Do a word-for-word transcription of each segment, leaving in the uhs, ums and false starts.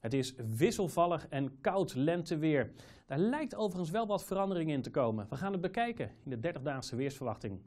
Het is wisselvallig en koud lenteweer. Daar lijkt overigens wel wat verandering in te komen. We gaan het bekijken in de dertigdaagse weersverwachting.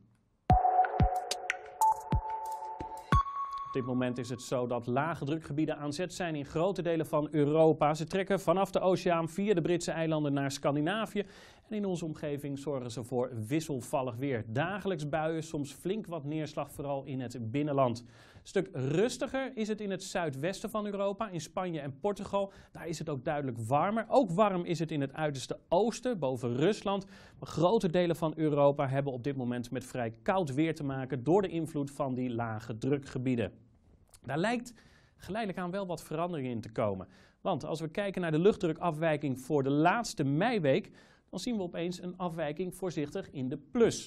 Op dit moment is het zo dat lage drukgebieden aan zet zijn in grote delen van Europa. Ze trekken vanaf de oceaan via de Britse eilanden naar Scandinavië. En in onze omgeving zorgen ze voor wisselvallig weer. Dagelijks buien, soms flink wat neerslag, vooral in het binnenland. Een stuk rustiger is het in het zuidwesten van Europa, in Spanje en Portugal. Daar is het ook duidelijk warmer. Ook warm is het in het uiterste oosten, boven Rusland. Maar grote delen van Europa hebben op dit moment met vrij koud weer te maken door de invloed van die lage drukgebieden. Daar lijkt geleidelijk aan wel wat verandering in te komen. Want als we kijken naar de luchtdrukafwijking voor de laatste meiweek, dan zien we opeens een afwijking voorzichtig in de plus.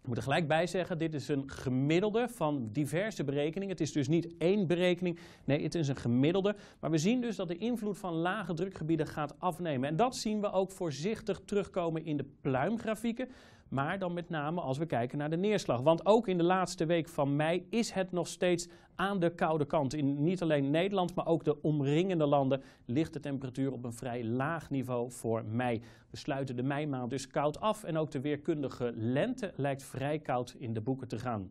Ik moet er gelijk bij zeggen, dit is een gemiddelde van diverse berekeningen. Het is dus niet één berekening, nee, het is een gemiddelde. Maar we zien dus dat de invloed van lage drukgebieden gaat afnemen. En dat zien we ook voorzichtig terugkomen in de pluimgrafieken. Maar dan met name als we kijken naar de neerslag. Want ook in de laatste week van mei is het nog steeds aan de koude kant. In niet alleen Nederland, maar ook de omringende landen ligt de temperatuur op een vrij laag niveau voor mei. We sluiten de meimaand dus koud af en ook de weerkundige lente lijkt vrij koud in de boeken te gaan.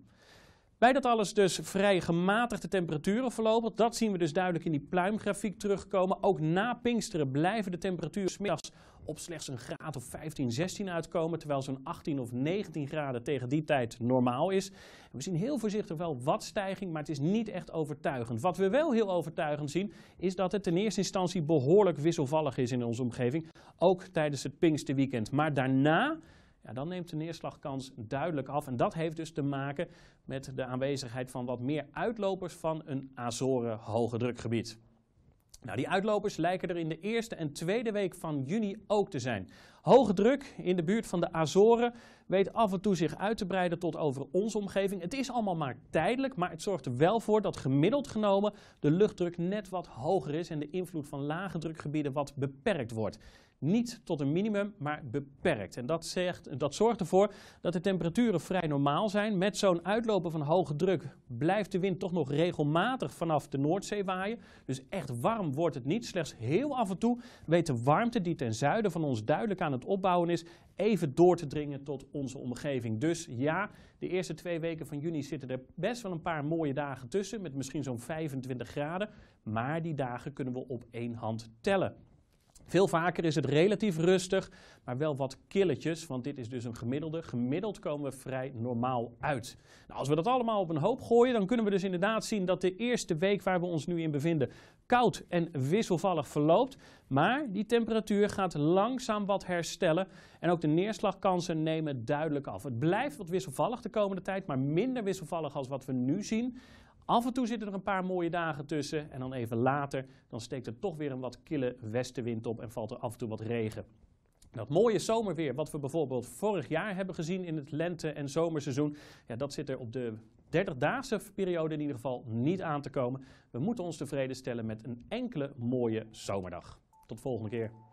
Bij dat alles dus vrij gematigde temperaturen voorlopig. Dat zien we dus duidelijk in die pluimgrafiek terugkomen. Ook na Pinksteren blijven de temperaturen 's middags op slechts een graad of vijftien, zestien uitkomen, terwijl zo'n achttien of negentien graden tegen die tijd normaal is. We zien heel voorzichtig wel wat stijging, maar het is niet echt overtuigend. Wat we wel heel overtuigend zien, is dat het ten eerste instantie behoorlijk wisselvallig is in onze omgeving, ook tijdens het Pinksterweekend. Maar daarna, ja, dan neemt de neerslagkans duidelijk af en dat heeft dus te maken met de aanwezigheid van wat meer uitlopers van een Azoren hoge drukgebied. Nou, die uitlopers lijken er in de eerste en tweede week van juni ook te zijn. Hoge druk in de buurt van de Azoren weet af en toe zich uit te breiden tot over onze omgeving. Het is allemaal maar tijdelijk, maar het zorgt er wel voor dat gemiddeld genomen de luchtdruk net wat hoger is en de invloed van lage drukgebieden wat beperkt wordt. Niet tot een minimum, maar beperkt. En dat, zegt, dat zorgt ervoor dat de temperaturen vrij normaal zijn. Met zo'n uitlopen van hoge druk blijft de wind toch nog regelmatig vanaf de Noordzee waaien. Dus echt warm wordt het niet. Slechts heel af en toe weet de warmte die ten zuiden van ons duidelijk aan het opbouwen is, even door te dringen tot onze omgeving. Dus ja, de eerste twee weken van juni zitten er best wel een paar mooie dagen tussen, met misschien zo'n vijfentwintig graden. Maar die dagen kunnen we op één hand tellen. Veel vaker is het relatief rustig, maar wel wat killetjes, want dit is dus een gemiddelde. Gemiddeld komen we vrij normaal uit. Nou, als we dat allemaal op een hoop gooien, dan kunnen we dus inderdaad zien dat de eerste week waar we ons nu in bevinden koud en wisselvallig verloopt. Maar die temperatuur gaat langzaam wat herstellen en ook de neerslagkansen nemen duidelijk af. Het blijft wat wisselvallig de komende tijd, maar minder wisselvallig als wat we nu zien. Af en toe zitten er een paar mooie dagen tussen en dan even later, dan steekt er toch weer een wat kille westenwind op en valt er af en toe wat regen. Dat mooie zomerweer wat we bijvoorbeeld vorig jaar hebben gezien in het lente- en zomerseizoen, ja, dat zit er op de dertigdaagse periode in ieder geval niet aan te komen. We moeten ons tevreden stellen met een enkele mooie zomerdag. Tot volgende keer.